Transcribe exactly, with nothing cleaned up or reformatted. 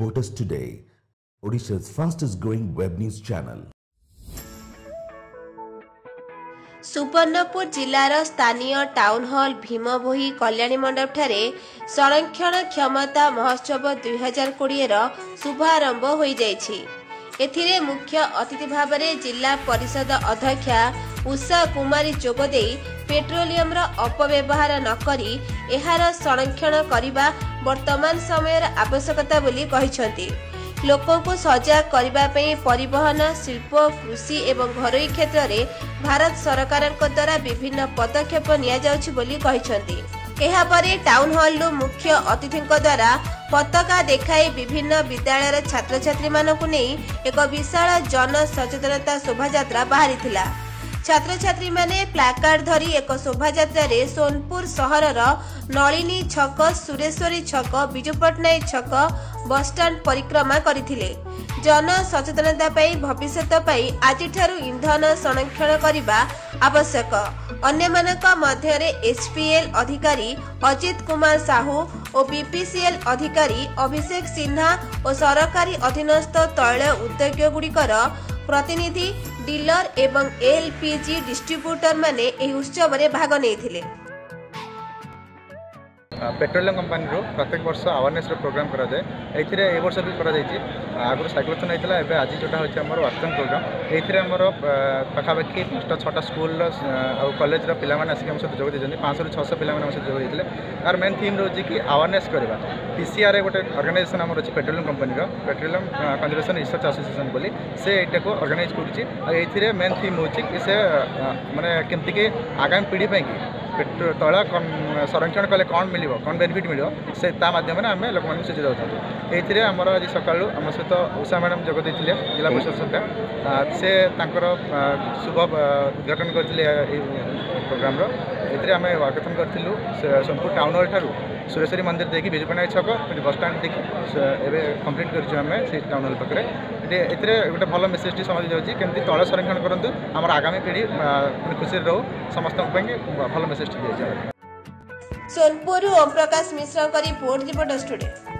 Reporters Today, Odisha's fastest growing web news channel. सुपर्णपुर जिलार स्थानीय town hall Bhim Bhoi Kalyani Mandap ठारे संरक्षण क्षमता महोत्सव दुई हजार बीस रो शुभारंभ होई जायछि। एथिरे मुख्य अतिथि भाबरे जिला परिषद अध्यक्षा उषा कुमारी जोबोदे पेट्रोलियम रो अपव्यवहार नकरी एहार संरक्षण करिबा वर्तमान समयर आवश्यकता बोली कहिसथि। लोकों को सजग करने परिवहन शिल्प कृषि एवं घरोई क्षेत्र में भारत सरकार द्वारा विभिन्न पदक्षेप निपरे टाउन हॉल मुख्य अतिथि द्वारा पताका देखाई विभिन्न विद्यालय छात्र छात्री मानक नहीं एक विशाल जन सचेतनता शोभा यात्रा बाहरी थिला। छात्र छात्री माने प्लाकार्ड धरी एक शोभा यात्रा रे सोनपुर शहर नलिनी छक सुरेश्वरी छक बिजु पटनायक छक बसस्टाण्ड परिक्रमा करथिले। जन सचेतनता पई भविष्यत पई आज ठारू इंधन संरक्षण करबा आवश्यक। अन्य मानक मध्यरे एसपीएल अधिकारी अजित कुमार साहू और बीपीसीएल अधिकारी अभिषेक सिन्हा और सरकारी अधीनस्थ तैल उद्योग गुड़िकर प्रतिनिधि डीलर एवं एलपीजी डिस्ट्रीब्यूटर माने एही उत्सव रे भाग नैथिले। पेट्रोलियम कंपनी रो प्रत्येक वर्ष अवेयरनेस रो प्रोग्राम करा जाय। एथिरे ए वर्ष भी करा जायछि। आगु साइक्लोथन आइतला एबे आज जोटा होछि हमर वार्तन प्रोग्राम। एथिरे हमर पाखाबाकी पांचटा छटा स्कूल रो आ कॉलेज रो पिला माने आसी हम सब जोग देजनि। पाँच सौ ରୁ छଅ ଶହ पिला माने हम सब जोग देथिले। आर मेन थीम रो जे कि अवेयरनेस करबा। पीसीआर गोटे ऑर्गेनाइजेशन हमर अछि पेट्रोलियम कंपनी रो पेट्रोलियम कंजर्वेशन रिसर्च एसोसिएशन बोली से एटा को ऑर्गेनाइज करूछि। आ एथिरे मेन थीम होछि कि से माने केमति के आगामी पीढ़ी पई कि पेट्रोल तैल संरक्षण कले कौन मिल कौन बेनिफिट मिल से मध्यम आम लोक सूची दौर। आमर आज सका आम सहित उषा मैडम जोगद जिला परिषद सभ्या से शुभ उद्घाटन करते प्रोग्राम रमें वाकथन करूँ सोनपुर टाउन हल ठार सुरेश्वरी मंदिर देखिए बिजुपनायक छक बसस्टाण्ड देखिए एवं कम्प्लीट करें टाउन हल पाखे ये गोटे भल मेसेज समझ जाऊँगी केमती तैल संरक्षण करूँ आम आगामी पीढ़ी खुशी रो समस्त भल message. Sonpur Om Prakash Mishra report reporters today.